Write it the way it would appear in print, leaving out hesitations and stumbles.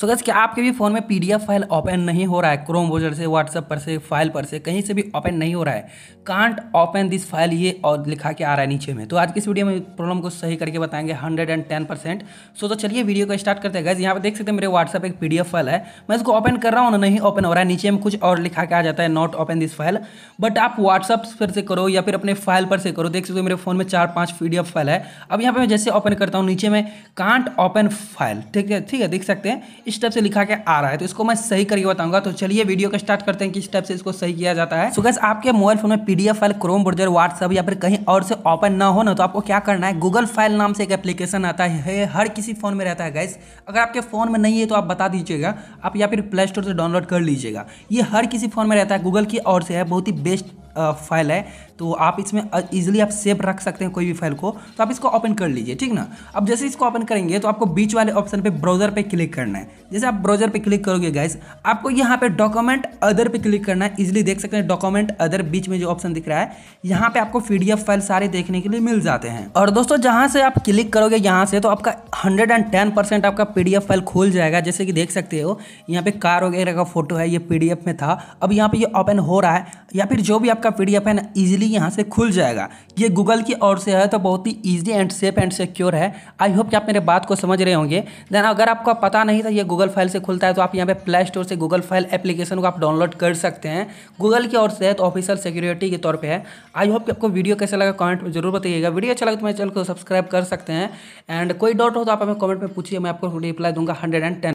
So guys क्या आपके भी फ़ोन में पीडीएफ फाइल ओपन नहीं हो रहा है? क्रोम ब्राउज़र से, व्हाट्सएप पर से, फाइल पर से, कहीं से भी ओपन नहीं हो रहा है। कांट ओपन दिस फाइल ये और लिखा के आ रहा है नीचे में। तो आज की इस वीडियो में प्रॉब्लम को सही करके बताएंगे 110%। सो तो चलिए वीडियो को स्टार्ट करते हैं। गाइस यहाँ पर देख सकते हैं मेरे व्हाट्सएप एक पीडीएफ फाइल है, मैं इसको ओपन कर रहा हूँ ना, नहीं ओपन हो रहा है। नीचे में कुछ और लिखा के आ जाता है not open this file. But आप व्हाट्सएप पर से करो या फिर अपने फाइल पर से करो, देख सकते हो मेरे फ़ोन में 4-5 पीडीएफ फाइल है। अब यहाँ पर मैं जैसे ओपन करता हूँ नीचे में कांट ओपन फाइल, ठीक है देख सकते हैं इस टाइप से लिखा के आ रहा है। तो इसको मैं सही करके बताऊंगा। तो चलिए वीडियो को स्टार्ट करते हैं किस टाइप से इसको सही किया जाता है। सो गाइस आपके मोबाइल फोन में PDF file Chrome browser, WhatsApp या फिर कहीं और से ओपन ना हो ना, तो आपको क्या करना है, गूगल फाइल नाम से एक एप्लीकेशन आता है, हर किसी फोन में रहता है गाइस। अगर आपके फोन में नहीं है तो आप बता दीजिएगा, आप या फिर प्ले स्टोर से डाउनलोड कर लीजिएगा। ये हर किसी फोन में रहता है, गूगल की ओर से है, बहुत ही बेस्ट फाइल है। तो आप इसमें इजीली आप सेव रख सकते हैं कोई भी फाइल को। तो आप इसको ओपन कर लीजिए, ठीक ना। अब जैसे इसको ओपन करेंगे तो आपको बीच वाले ऑप्शन पे ब्राउज़र पे क्लिक करना है। जैसे आप ब्राउज़र पे क्लिक करोगे गाइस, आपको यहाँ पे डॉक्यूमेंट अदर पे क्लिक करना है। इजीली देख सकते हैं डॉक्यूमेंट अदर बीच में जो ऑप्शन दिख रहा है, यहाँ पे आपको पीडीएफ फाइल सारे देखने के लिए मिल जाते हैं। और दोस्तों जहाँ से आप क्लिक करोगे यहाँ से, तो आपका 110% आपका पीडीएफ फाइल खुल जाएगा। जैसे कि देख सकते हो यहाँ पे कार वगैरह का फोटो है, ये पीडीएफ में था, अब यहाँ पे ये ओपन हो रहा है। या फिर जो भी आपका पीडीएफ है ना, इजीली यहाँ से खुल जाएगा। ये गूगल की ओर से है तो बहुत ही easy and safe and secure है। आई होप कि आप मेरे बात को समझ रहे होंगे। देन अगर आपको पता नहीं था ये गूगल फाइल से खुलता है, तो आप यहाँ पे प्ले स्टोर से गूगल फाइल एप्लीकेशन को आप डाउनलोड कर सकते हैं, गूगल की ओर से है तो ऑफिशियल सिक्योरिटी के तौर पे है। आई होप कि आपको वीडियो कैसा लगा कमेंट में जरूर बताइएगा। वीडियो अच्छा लगा तो मेरे चैनल को सब्सक्राइब कर सकते हैं। एंड कोई डाउट हो तो आप हमें कमेंट में पूछिए, मैं आपको रिप्लाई दूंगा 110।